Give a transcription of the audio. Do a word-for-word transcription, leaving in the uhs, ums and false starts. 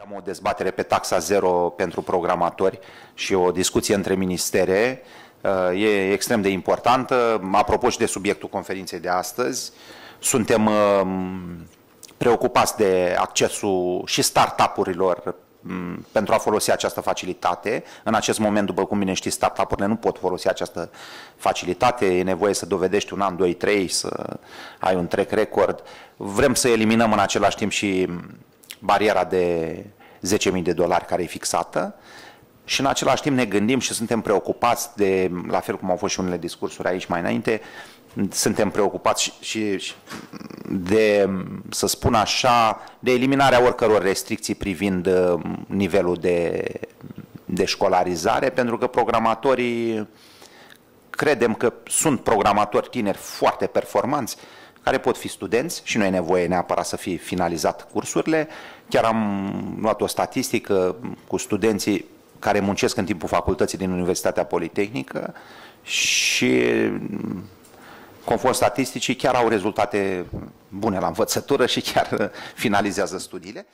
Am o dezbatere pe taxa zero pentru programatori și o discuție între ministere. E extrem de importantă. Apropo și de subiectul conferinței de astăzi, suntem preocupați de accesul și start-up-urilor pentru a folosi această facilitate. În acest moment, după cum bine știți, startup-urile nu pot folosi această facilitate. E nevoie să dovedești un an, doi, trei, să ai un track record. Vrem să eliminăm în același timp și bariera de zece mii de dolari care e fixată și în același timp ne gândim și suntem preocupați de, la fel cum au fost și unele discursuri aici mai înainte, suntem preocupați și, și, și de, să spun așa, de eliminarea oricăror restricții privind nivelul de, de școlarizare, pentru că programatorii, credem că sunt programatori tineri foarte performanți, care pot fi studenți și nu e nevoie neapărat să fie finalizat cursurile. Chiar am luat o statistică cu studenții care muncesc în timpul facultății din Universitatea Politehnică și, conform statisticii, chiar au rezultate bune la învățătură și chiar finalizează studiile.